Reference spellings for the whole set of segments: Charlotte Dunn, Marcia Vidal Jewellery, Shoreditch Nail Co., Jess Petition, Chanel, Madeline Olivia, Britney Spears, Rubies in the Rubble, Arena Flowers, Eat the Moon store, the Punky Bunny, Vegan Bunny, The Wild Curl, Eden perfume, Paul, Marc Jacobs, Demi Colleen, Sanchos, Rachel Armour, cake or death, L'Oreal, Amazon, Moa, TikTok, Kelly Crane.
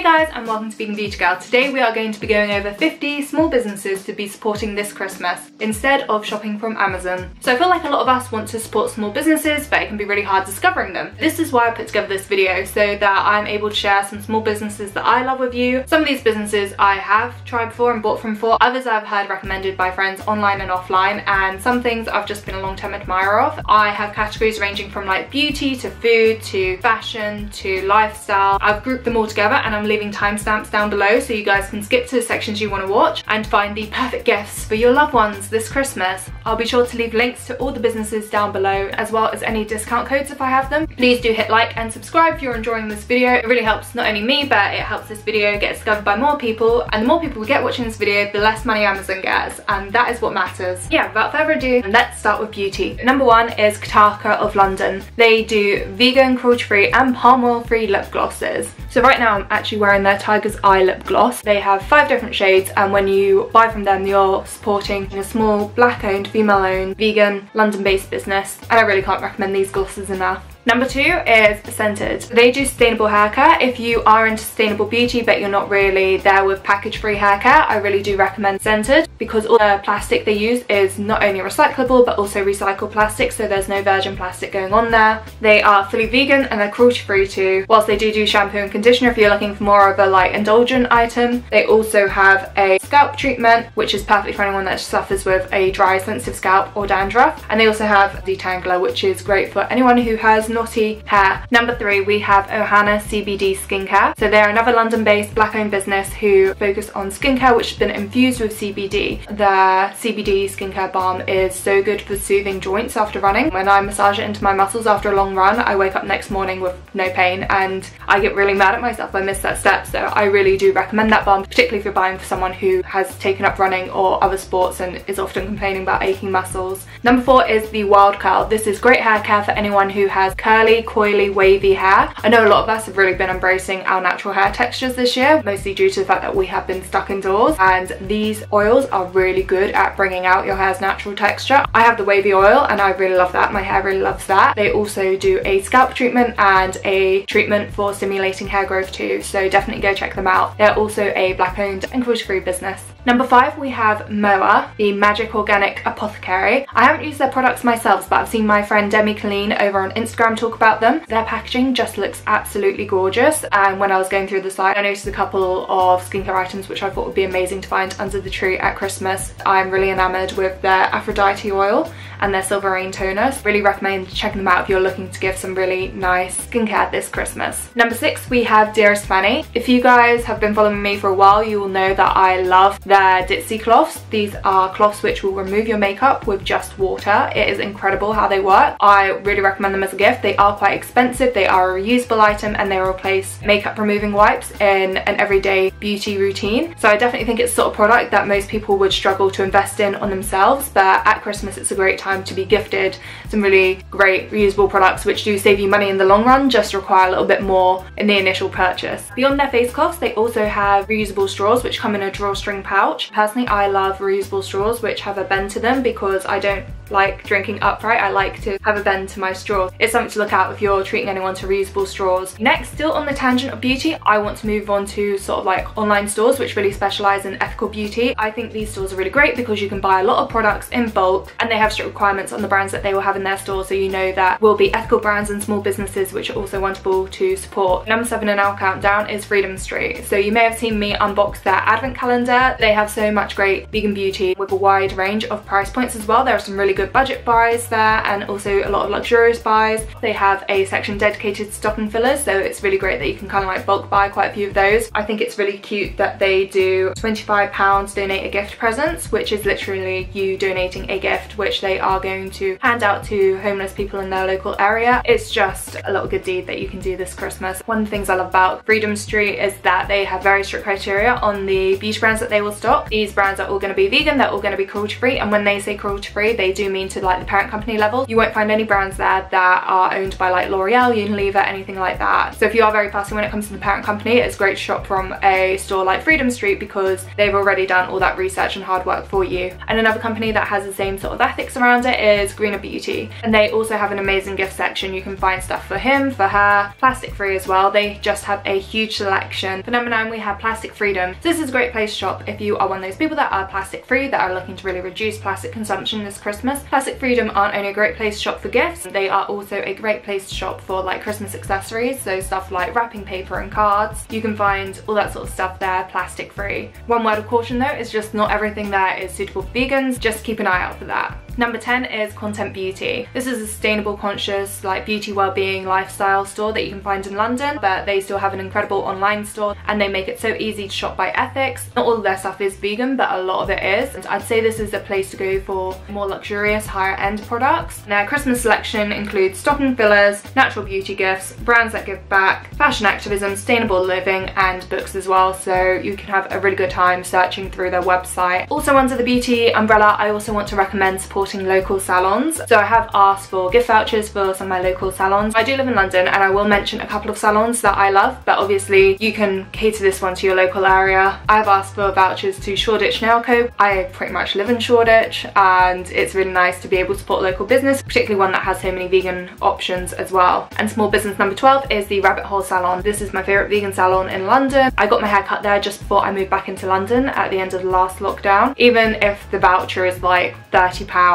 Hey guys, and welcome to Vegan Beauty Girl. Today we are going to be going over 50 small businesses to be supporting this Christmas instead of shopping from Amazon. So I feel like a lot of us want to support small businesses, but it can be really hard discovering them. This is why I put together this video, so that I'm able to share some small businesses that I love with you. Some of these businesses I have tried before and bought from before, others I've heard recommended by friends online and offline, and some things I've just been a long-term admirer of. I have categories ranging from like beauty to food to fashion to lifestyle. I've grouped them all together and I'm leaving timestamps down below so you guys can skip to the sections you want to watch and find the perfect gifts for your loved ones this Christmas. I'll be sure to leave links to all the businesses down below, as well as any discount codes if I have them. Please do hit like and subscribe if you're enjoying this video. It really helps not only me, but it helps this video get discovered by more people, and the more people we get watching this video, the less money Amazon gets, and that is what matters. Yeah, without further ado, let's start with beauty. Number one is Kitaka of London. They do vegan, cruelty-free and palm oil-free lip glosses. So right now I'm actually wearing their Tiger's Eye lip gloss. They have 5 different shades, and when you buy from them you're supporting a small black owned, female owned, vegan, London based business, and I really can't recommend these glosses enough. Number 2 is Centred. They do sustainable hair care. If you are into sustainable beauty but you're not really there with package-free hair care, I really do recommend Centred, because all the plastic they use is not only recyclable but also recycled plastic, so there's no virgin plastic going on there. They are fully vegan and they're cruelty-free too. Whilst they do shampoo and conditioner if you're looking for more of a like indulgent item, they also have a scalp treatment which is perfect for anyone that suffers with a dry, sensitive scalp or dandruff. And they also have the detangler, which is great for anyone who has knotty hair. Number 3, we have Ohana CBD Skincare. So they're another London-based black-owned business who focus on skincare which has been infused with CBD. Their CBD skincare balm is so good for soothing joints after running. When I massage it into my muscles after a long run, I wake up next morning with no pain, and I get really mad at myself if I miss that step. So I really do recommend that balm, particularly if you're buying for someone who has taken up running or other sports and is often complaining about aching muscles. Number 4 is The Wild Curl. This is great hair care for anyone who has curly, coily, wavy hair. I know a lot of us have really been embracing our natural hair textures this year, mostly due to the fact that we have been stuck indoors, and these oils are really good at bringing out your hair's natural texture. I have the wavy oil and I really love that. My hair really loves that. They also do a scalp treatment and a treatment for stimulating hair growth too, so definitely go check them out. They're also a black owned and cruelty-free business. Number 5, we have Moa, the Magic Organic Apothecary. I haven't used their products myself, but I've seen my friend Demi Colleen over on Instagram talk about them. Their packaging just looks absolutely gorgeous, and when I was going through the site I noticed a couple of skincare items which I thought would be amazing to find under the tree at Christmas. I'm really enamoured with their Aphrodite oil and their Silver Rain toners. Really recommend checking them out if you're looking to give some really nice skincare this Christmas. Number 6, we have Dearest Fannie. If you guys have been following me for a while, you will know that I love their Dipsy cloths. These are cloths which will remove your makeup with just water. It is incredible how they work. I really recommend them as a gift. They are quite expensive, they are a reusable item, and they replace makeup removing wipes in an everyday beauty routine. So I definitely think it's the sort of product that most people would struggle to invest in on themselves, but at Christmas it's a great time to be gifted some really great reusable products which do save you money in the long run, just require a little bit more in the initial purchase. Beyond their face cloths, they also have reusable straws which come in a drawstring pouch. Personally, I love reusable straws which have a bend to them, because I don't like drinking upright. I like to have a bend to my straw. It's something to look out if you're treating anyone to reusable straws. Next, still on the tangent of beauty, I want to move on to sort of like online stores which really specialise in ethical beauty. I think these stores are really great because you can buy a lot of products in bulk, and they have strict requirements on the brands that they will have in their store, so you know that will be ethical brands and small businesses which are also wonderful to support. Number 7 in our countdown is Freedm Street. So you may have seen me unbox their advent calendar. They have so much great vegan beauty with a wide range of price points as well. There are some really good budget buys there, and also a lot of luxurious buys. They have a section dedicated to stocking fillers, so it's really great that you can kind of like bulk buy quite a few of those. I think it's really cute that they do £25 donate a gift presents, which is literally you donating a gift which they are going to hand out to homeless people in their local area. It's just a little good deed that you can do this Christmas. One of the things I love about Freedm Street is that they have very strict criteria on the beauty brands that they will stock. These brands are all going to be vegan, they're all going to be cruelty free, and when they say cruelty free they do zoom into like the parent company level, you won't find any brands there that are owned by like L'Oreal, Unilever, anything like that. So if you are very fussy when it comes to the parent company, it's great to shop from a store like freedm Street because they've already done all that research and hard work for you. And another company that has the same sort of ethics around it is Greener Beauty, and they also have an amazing gift section. You can find stuff for him, for her, plastic free as well. They just have a huge selection. For number 9 we have Plastic Freedom. So this is a great place to shop if you are one of those people that are plastic free, that are looking to really reduce plastic consumption this Christmas. Plastic Freedom aren't only a great place to shop for gifts, they are also a great place to shop for like Christmas accessories, so stuff like wrapping paper and cards. You can find all that sort of stuff there plastic free. One word of caution though, is just not everything there is suitable for vegans, just keep an eye out for that. Number 10 is Content Beauty. This is a sustainable, conscious, like beauty, well-being, lifestyle store that you can find in London, but they still have an incredible online store and they make it so easy to shop by ethics. Not all of their stuff is vegan, but a lot of it is. And I'd say this is a place to go for more luxurious, higher-end products. Their Christmas selection includes stocking fillers, natural beauty gifts, brands that give back, fashion activism, sustainable living, and books as well, so you can have a really good time searching through their website. Also under the beauty umbrella, I also want to recommend supporting local salons. So I have asked for gift vouchers for some of my local salons. I do live in London and I will mention a couple of salons that I love, but obviously you can cater this one to your local area. I have asked for vouchers to Shoreditch Nail Co. I pretty much live in Shoreditch and it's really nice to be able to support local business, particularly one that has so many vegan options as well. And small business number 12 is the Rabbit Hole Salon. This is my favourite vegan salon in London. I got my hair cut there just before I moved back into London at the end of the last lockdown. Even if the voucher is like £30,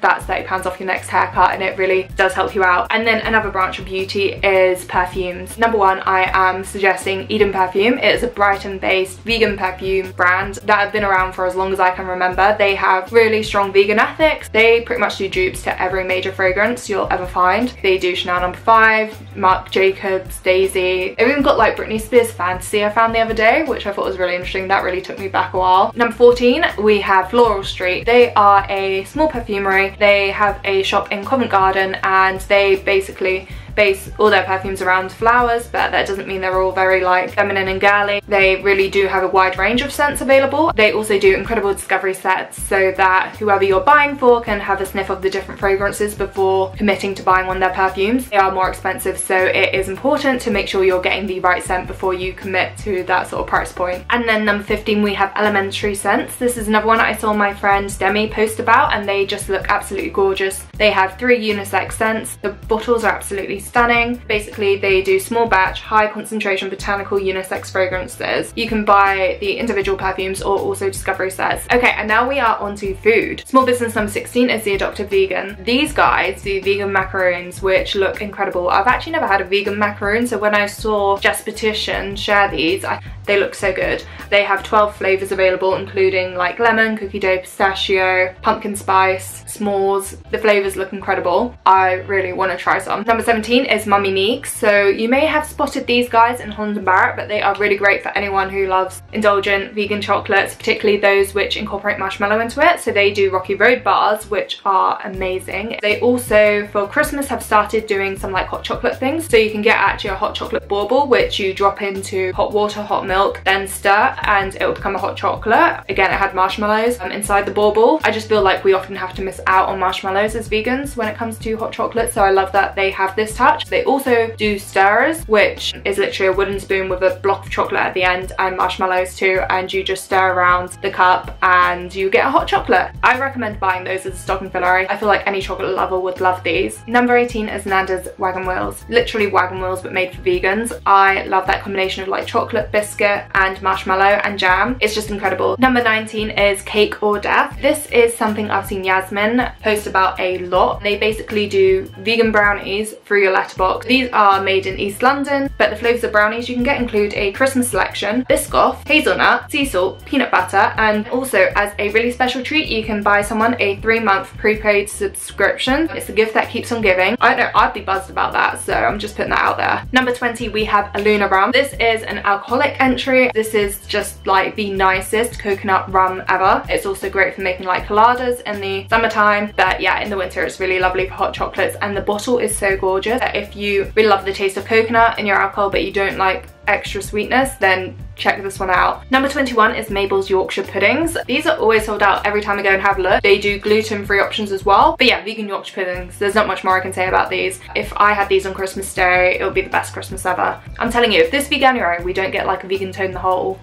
that's £30 off your next haircut, and it really does help you out. And then another branch of beauty is perfumes. Number 1, I am suggesting Eden Perfume. It is a Brighton-based vegan perfume brand that have been around for as long as I can remember. They have really strong vegan ethics. They pretty much do dupes to every major fragrance you'll ever find. They do Chanel No. 5, Marc Jacobs, Daisy. They've even got like Britney Spears Fantasy I found the other day, which I thought was really interesting. That really took me back a while. Number 14, we have Floral Street. They are a small perfumery. They have a shop in Covent Garden and they basically base all their perfumes around flowers, but that doesn't mean they're all very like feminine and girly. They really do have a wide range of scents available. They also do incredible discovery sets so that whoever you're buying for can have a sniff of the different fragrances before committing to buying one of their perfumes. They are more expensive, so it is important to make sure you're getting the right scent before you commit to that sort of price point. And then number 15 we have Elementary Scents. This is another one I saw my friend Demi post about and they just look absolutely gorgeous. They have 3 unisex scents. The bottles are absolutely stunning. Basically they do small batch, high concentration botanical unisex fragrances. You can buy the individual perfumes or also discovery sets. Okay, and now we are on to food. Small business number 16 is the Adopted Vegan. These guys do vegan macaroons which look incredible. I've actually never had a vegan macaroon, so when I saw Jess Petition share these, they look so good. They have 12 flavours available, including like lemon, cookie dough, pistachio, pumpkin spice, s'mores. The flavours look incredible. I really want to try some. Number 17 is Mummy Meagz. So you may have spotted these guys in Holland and Barrett, but they are really great for anyone who loves indulgent vegan chocolates, particularly those which incorporate marshmallow into it. So they do Rocky Road bars, which are amazing. They also for Christmas have started doing some like hot chocolate things. So you can get actually a hot chocolate bauble, which you drop into hot water, hot milk, then stir, and it will become a hot chocolate. Again, it had marshmallows inside the bauble. I just feel like we often have to miss out on marshmallows as vegans when it comes to hot chocolate, so I love that they have this touch. They also do stirrers, which is literally a wooden spoon with a block of chocolate at the end and marshmallows too, and you just stir around the cup and you get a hot chocolate. I recommend buying those as a stocking filler. I feel like any chocolate lover would love these. Number 18 is Ananda's Wagon Wheels. Literally wagon wheels but made for vegans. I love that combination of like chocolate, biscuit and marshmallow and jam. It's just incredible. Number 19 is Cake or Death. This is something I've seen Yasmin post about a lot. They basically do vegan brownies through your letterbox. These are made in East London, but the flavours of brownies you can get include a Christmas selection, Biscoff, hazelnut, sea salt, peanut butter, and also as a really special treat you can buy someone a 3-month prepaid subscription. It's the gift that keeps on giving. I don't know, I'd be buzzed about that, so I'm just putting that out there. Number 20 we have Aluna Rum. This is an alcoholic entry. This is just like the nicest coconut rum ever. It's also great for making like colladas in the summertime, but yeah, in the winter it's really lovely for hot chocolates, and the bottle is so gorgeous. If you really love the taste of coconut in your alcohol but you don't like extra sweetness, then check this one out. Number 21 is Mabel's Yorkshire Puddings. These are always sold out every time I go and have a look. They do gluten-free options as well. But yeah, vegan Yorkshire puddings, there's not much more I can say about these. If I had these on Christmas Day, it would be the best Christmas ever. I'm telling you, if this Veganuary we don't get like a vegan toe in the hole,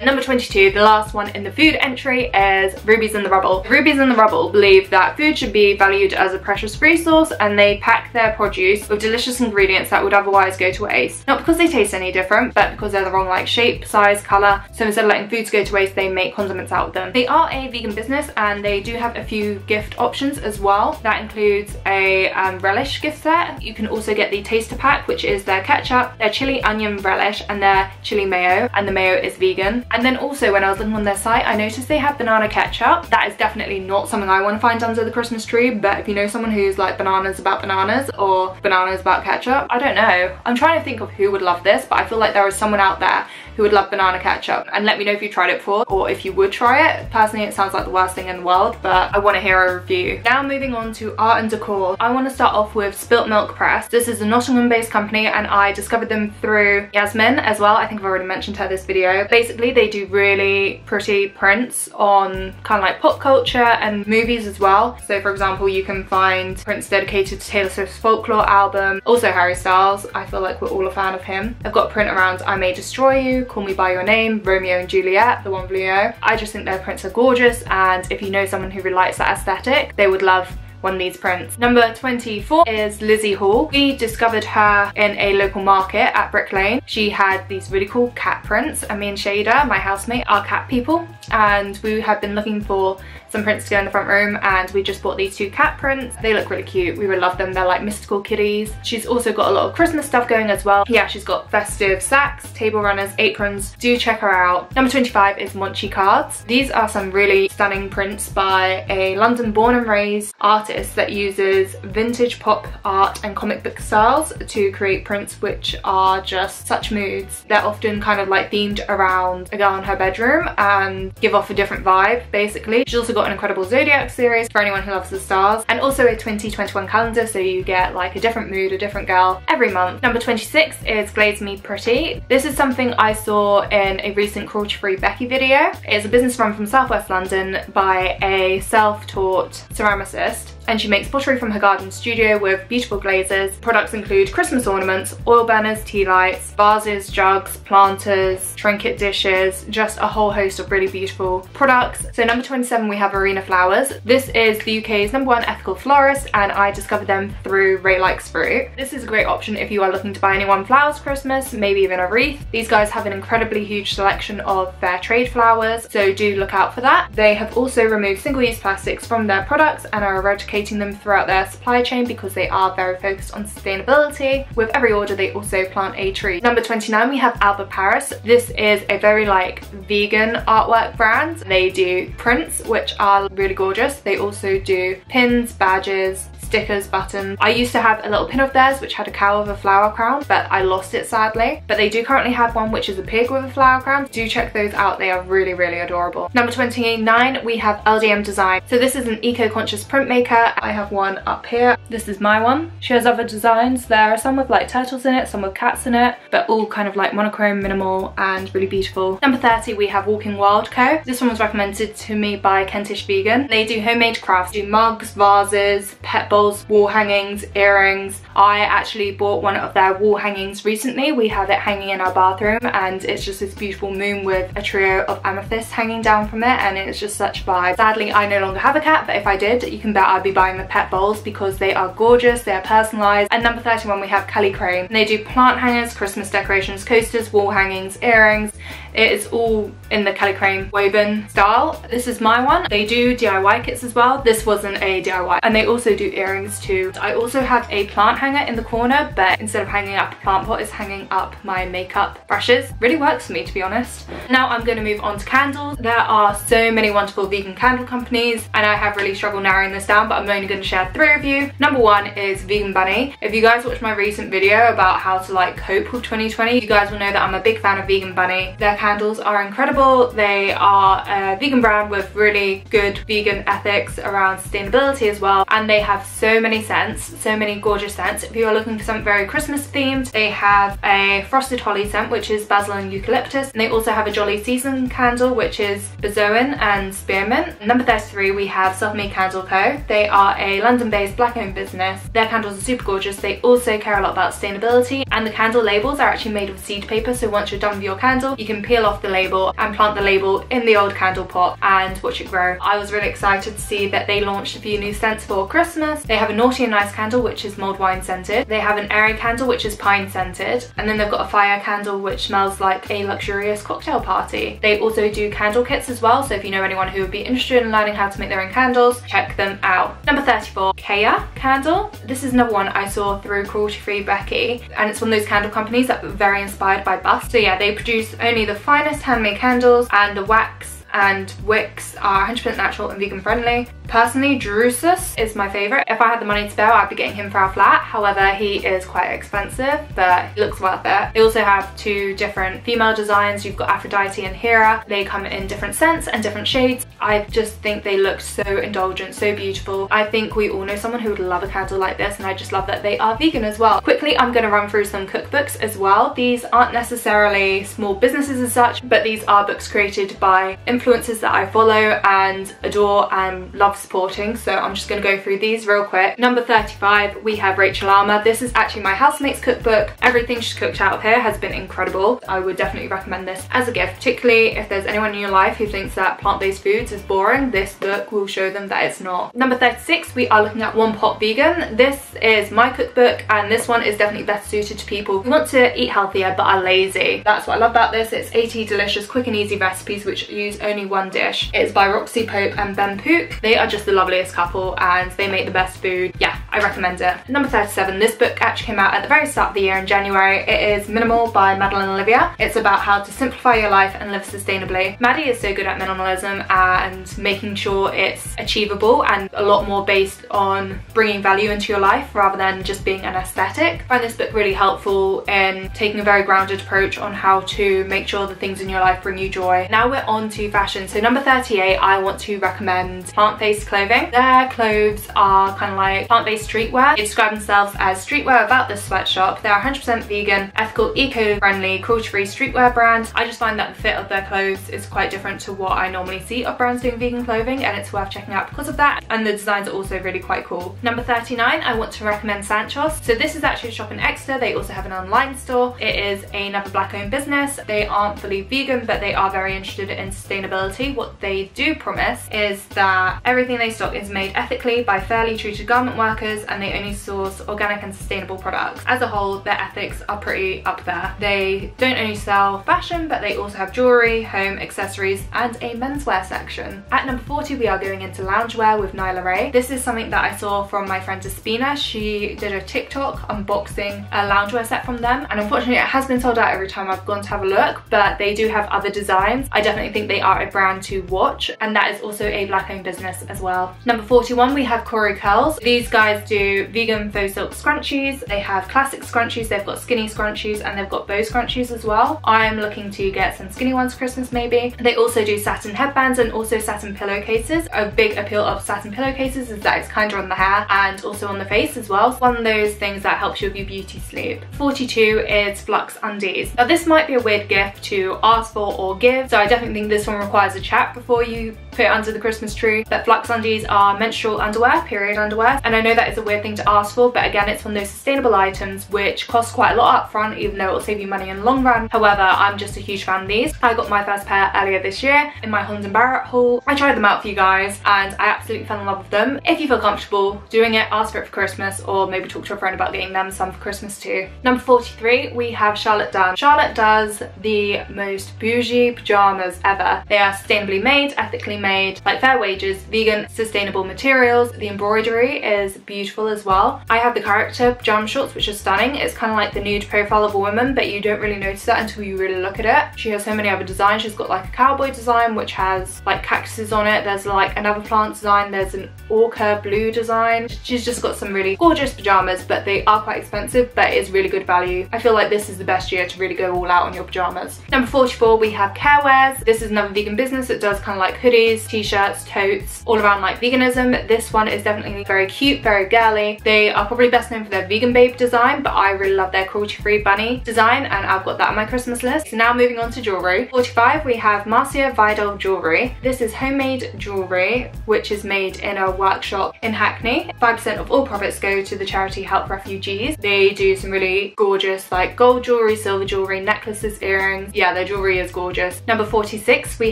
Number 22, the last one in the food entry, is Rubies in the Rubble. Rubies in the Rubble believe that food should be valued as a precious resource, and they pack their produce with delicious ingredients that would otherwise go to waste. Not because they taste any different, but because they're the wrong like shape, size, colour, so instead of letting foods go to waste, they make condiments out of them. They are a vegan business and they do have a few gift options as well. That includes a relish gift set. You can also get the taster pack, which is their ketchup, their chilli onion relish and their chilli mayo, and the mayo is vegan. And then also, when I was looking on their site, I noticed they have banana ketchup. That is definitely not something I want to find under the Christmas tree, but if you know someone who's like bananas about bananas or bananas about ketchup, I don't know. I'm trying to think of who would love this, but I feel like there is someone out there who would love banana ketchup. And let me know if you tried it before or if you would try it. Personally, it sounds like the worst thing in the world, but I want to hear a review. Now moving on to art and decor. I want to start off with Spilt Milk Press. This is a Nottingham-based company and I discovered them through Yasmin as well. I think I've already mentioned her this video. Basically, they do really pretty prints on kind of like pop culture and movies as well. So for example, you can find prints dedicated to Taylor Swift's Folklore album, also Harry Styles. I feel like we're all a fan of him. I've got a print around I May Destroy You, Call Me By Your Name, Romeo and Juliet, the one with Leo. I just think their prints are gorgeous, and if you know someone who really likes that aesthetic, they would love one of these prints. Number 24 is Lizzie Hall. We discovered her in a local market at Brick Lane. She had these really cool cat prints, and me and Shada, my housemate, are cat people, and we had been looking for some prints to go in the front room, and we just bought these two cat prints. They look really cute. We really love them. They're like mystical kitties. She's also got a lot of Christmas stuff going as well. Yeah, she's got festive sacks, table runners, aprons. Do check her out. Number 25 is Monchi Cards. These are some really stunning prints by a London born and raised artist that uses vintage pop art and comic book styles to create prints which are just such moods. They're often kind of like themed around a girl in her bedroom and give off a different vibe basically. She's also got an incredible zodiac series for anyone who loves the stars, and also a 2021 calendar, so you get like a different mood, a different girl every month. Number 26 is Glaze Me Pretty. This is something I saw in a recent cruelty-free Becky video. It's a business run from Southwest London by a self-taught ceramicist, and she makes pottery from her garden studio with beautiful glazes. Products include Christmas ornaments, oil burners, tea lights, vases, jugs, planters, trinket dishes, just a whole host of really beautiful products. So number 27, we have Arena Flowers. This is the UK's #1 ethical florist, and I discovered them through Ray Likes Fruit. This is a great option if you are looking to buy anyone flowers for Christmas, maybe even a wreath. These guys have an incredibly huge selection of fair trade flowers, so do look out for that. They have also removed single-use plastics from their products and are eradicating them throughout their supply chain because they are very focused on sustainability. With every order they also plant a tree. Number 29, we have Alba Paris. This is a very like vegan artwork brand. They do prints which are really gorgeous. They also do pins, badges, stickers, buttons. I used to have a little pin of theirs which had a cow with a flower crown, but I lost it sadly. But they do currently have one which is a pig with a flower crown. Do check those out. They are really, really adorable. Number 29, we have LDM Design. So this is an eco-conscious printmaker. I have one up here. This is my one. She has other designs. There are some with like turtles in it, some with cats in it, but all kind of like monochrome, minimal, and really beautiful. Number 30, we have Walking Wild Co. This one was recommended to me by Kentish Vegan. They do homemade crafts. They do mugs, vases, pet bowls, wall hangings, earrings. I actually bought one of their wall hangings recently. We have it hanging in our bathroom, and it's just this beautiful moon with a trio of amethysts hanging down from it, and it's just such a vibe. Sadly, I no longer have a cat, but if I did, you can bet I'd be buying the pet bowls because they are gorgeous, they are personalised. And number 31, we have Kelly Crane. They do plant hangers, Christmas decorations, coasters, wall hangings, earrings. It is all in the Kelly Crane woven style. This is my one. They do DIY kits as well. This wasn't a DIY, and they also do earrings too. I also have a plant hanger in the corner, but instead of hanging up a plant pot, it's hanging up my makeup brushes. Really works for me, to be honest. Now I'm going to move on to candles. There are so many wonderful vegan candle companies, and I have really struggled narrowing this down, but I'm only going to share three of you. Number one is Vegan Bunny. If you guys watched my recent video about how to like cope with 2020, you guys will know that I'm a big fan of Vegan Bunny. Their candles are incredible. They are a vegan brand with really good vegan ethics around sustainability as well, and they have so so many scents, so many gorgeous scents. If you are looking for something very Christmas themed, they have a frosted holly scent, which is basil and eucalyptus, and they also have a jolly season candle, which is benzoin and spearmint. Number 33, we have Self Made Candle Co. They are a London-based black-owned business. Their candles are super gorgeous. They also care a lot about sustainability, and the candle labels are actually made of seed paper, so once you're done with your candle, you can peel off the label and plant the label in the old candle pot and watch it grow. I was really excited to see that they launched a few new scents for Christmas. They have a Naughty and Nice candle, which is mulled wine scented. They have an airy candle, which is pine scented, and then they've got a fire candle, which smells like a luxurious cocktail party. They also do candle kits as well, so if you know anyone who would be interested in learning how to make their own candles, check them out. Number 34, Kea candle. This is another one I saw through Cruelty Free Becky, and it's one of those candle companies that were very inspired by Bust. So yeah, they produce only the finest handmade candles, and the wax and wicks are 100% natural and vegan friendly. Personally, Drusus is my favourite. If I had the money to spare, I'd be getting him for our flat. However, he is quite expensive, but he looks worth it. They also have two different female designs. You've got Aphrodite and Hera. They come in different scents and different shades. I just think they look so indulgent, so beautiful. I think we all know someone who would love a candle like this, and I just love that they are vegan as well. Quickly, I'm going to run through some cookbooks as well. These aren't necessarily small businesses as such, but these are books created by influencers that I follow and adore and love supporting, so I'm just going to go through these real quick. Number 35, we have Rachel Armour. This is actually my housemate's cookbook. Everything she's cooked out of here has been incredible. I would definitely recommend this as a gift, particularly if there's anyone in your life who thinks that plant-based foods is boring. This book will show them that it's not. Number 36, we are looking at One Pot Vegan. This is my cookbook, and this one is definitely best suited to people who want to eat healthier but are lazy. That's what I love about this. It's 80 delicious quick and easy recipes which use only one dish. It's by Roxy Pope and Ben Pook. They are just the loveliest couple and they make the best food. Yeah, I recommend it. Number 37, this book actually came out at the very start of the year in January. It is Minimal by Madeline Olivia. It's about how to simplify your life and live sustainably. Maddie is so good at minimalism and making sure it's achievable and a lot more based on bringing value into your life rather than just being an aesthetic. I find this book really helpful in taking a very grounded approach on how to make sure the things in your life bring you joy. Now we're on to fashion. So number 38, I want to recommend plant-based clothing. Their clothes are kind of like plant-based streetwear. They describe themselves as streetwear without the sweatshop. They are 100% vegan, ethical, eco-friendly, cruelty-free streetwear brand. I just find that the fit of their clothes is quite different to what I normally see of brands doing vegan clothing, and it's worth checking out because of that, and the designs are also really quite cool. Number 39, I want to recommend Sanchos. So this is actually a shop in Exeter. They also have an online store. It is another black-owned business. They aren't fully vegan, but they are very interested in sustainability. What they do promise is that everything they stock is made ethically by fairly treated garment workers, and they only source organic and sustainable products. As a whole, their ethics are pretty up there. They don't only sell fashion, but they also have jewellery, home accessories and a menswear section. At number 40, we are going into loungewear with Nyla Ray. This is something that I saw from my friend Despina. She did a TikTok unboxing a loungewear set from them, and unfortunately it has been sold out every time I've gone to have a look, but they do have other designs. I definitely think they are a brand to watch, and that is also a black-owned business as well. Number 41, we have Corey Curls. These guys do vegan faux silk scrunchies. They have classic scrunchies, they've got skinny scrunchies, and they've got bow scrunchies as well. I'm looking to get some skinny ones for Christmas maybe. They also do satin headbands and also satin pillowcases. A big appeal of satin pillowcases is that it's kinder on the hair and also on the face as well. It's one of those things that helps you with your beauty sleep. 42 is Flux Undies. Now this might be a weird gift to ask for or give, so I definitely think this one requires a chat before you put it under the Christmas tree, but Flux Undies are menstrual underwear, period underwear, and I know that is a weird thing to ask for, but again, it's one of those sustainable items which costs quite a lot up front, even though it'll save you money in the long run. However, I'm just a huge fan of these. I got my first pair earlier this year in my Holland & Barrett haul. I tried them out for you guys and I absolutely fell in love with them. If you feel comfortable doing it, ask for it for Christmas, or maybe talk to a friend about getting them some for Christmas too. Number 43, we have Charlotte Dunn. Charlotte does the most bougie pyjamas ever. They are sustainably made, ethically made, like fair wages, vegan, sustainable materials. The embroidery is beautiful as well. I have the character pajama shorts, which is stunning. It's kind of like the nude profile of a woman, but you don't really notice that until you really look at it. She has so many other designs. She's got like a cowboy design, which has like cactuses on it. There's like another plant design. There's an orca blue design. She's just got some really gorgeous pajamas, but they are quite expensive, but it's really good value. I feel like this is the best year to really go all out on your pajamas. Number 44, we have Carewares. This is another vegan business that does kind of like hoodies, hoodies, t-shirts, totes, all around like veganism. This one is definitely very cute, very girly. They are probably best known for their vegan babe design, but I really love their cruelty-free bunny design, and I've got that on my Christmas list. So now moving on to jewellery. 45, we have Marcia Vidal jewellery. This is homemade jewellery, which is made in a workshop in Hackney. 5% of all profits go to the charity Help Refugees. They do some really gorgeous like gold jewellery, silver jewellery, necklaces, earrings. Yeah, their jewellery is gorgeous. Number 46, we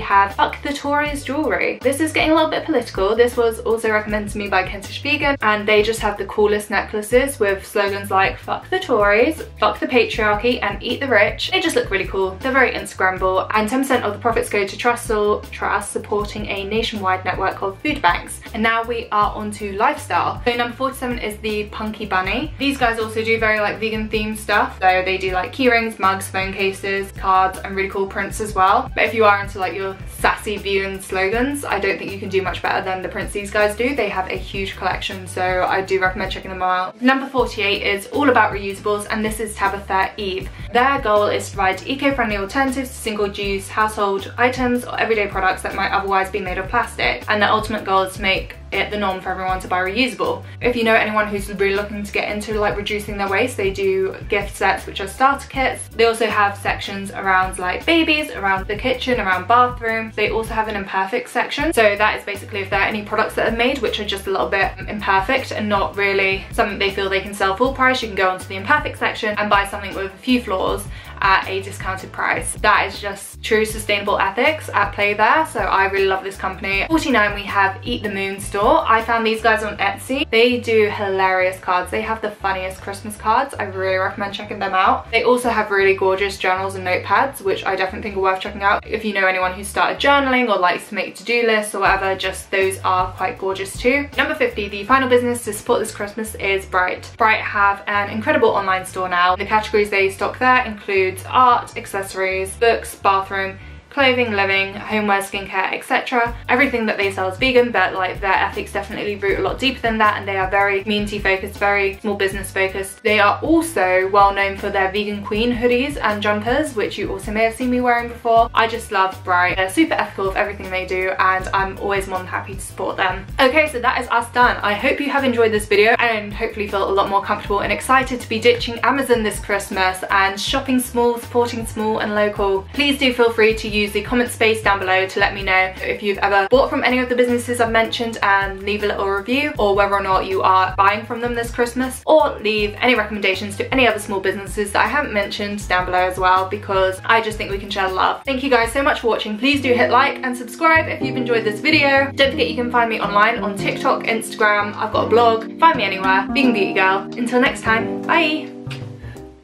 have Fuck the Tories jewellery. This is getting a little bit political. This was also recommended to me by Kentish Vegan, and they just have the coolest necklaces with slogans like fuck the Tories, fuck the patriarchy, and eat the rich. They just look really cool. They're very Instagrammable, and 10% of the profits go to Trust supporting a nationwide network of food banks. And now we are on to lifestyle. So number 47 is the Punky Bunny. These guys also do very like vegan themed stuff. So they do like key rings, mugs, phone cases, cards, and really cool prints as well. But if you are into like your sassy vegan slogans, I don't think you can do much better than the prints these guys do. They have a huge collection, so I do recommend checking them out. Number 48 is all about reusables, and this is Tabitha Eve. Their goal is to provide eco-friendly alternatives to single-use household items or everyday products that might otherwise be made of plastic, and their ultimate goal is to make it the norm for everyone to buy reusable. If you know anyone who's really looking to get into like reducing their waste, they do gift sets, which are starter kits. They also have sections around like babies, around the kitchen, around bathrooms. They also have an imperfect section, so that is basically if there are any products that are made which are just a little bit imperfect and not really something they feel they can sell full price, you can go onto the imperfect section and buy something with a few flaws at a discounted price. That is just true sustainable ethics at play there, so I really love this company. 49, we have Eat the Moon Store. I found these guys on Etsy. They do hilarious cards. They have the funniest Christmas cards. I really recommend checking them out. They also have really gorgeous journals and notepads, which I definitely think are worth checking out. If you know anyone who started journaling or likes to make to-do lists or whatever, just those are quite gorgeous too. Number 50, the final business to support this Christmas is Bright. Bright have an incredible online store now. The categories they stock there include art, accessories, books, bathroom, clothing, living, homeware, skincare, etc. Everything that they sell is vegan, but like their ethics definitely root a lot deeper than that, and they are very community focused, very small business focused. They are also well known for their vegan queen hoodies and jumpers, which you also may have seen me wearing before. I just love Bright. They're super ethical of everything they do, and I'm always more than happy to support them. Okay, so that is us done. I hope you have enjoyed this video and hopefully feel a lot more comfortable and excited to be ditching Amazon this Christmas and shopping small, supporting small and local. Please do feel free to use the comment space down below to let me know if you've ever bought from any of the businesses I've mentioned, and leave a little review, or whether or not you are buying from them this Christmas, or leave any recommendations to any other small businesses that I haven't mentioned down below as well, because I just think we can share love. Thank you guys so much for watching. Please do hit like and subscribe if you've enjoyed this video. Don't forget you can find me online on TikTok, Instagram, I've got a blog. Find me anywhere, Vegan Beauty Girl. Until next time, bye!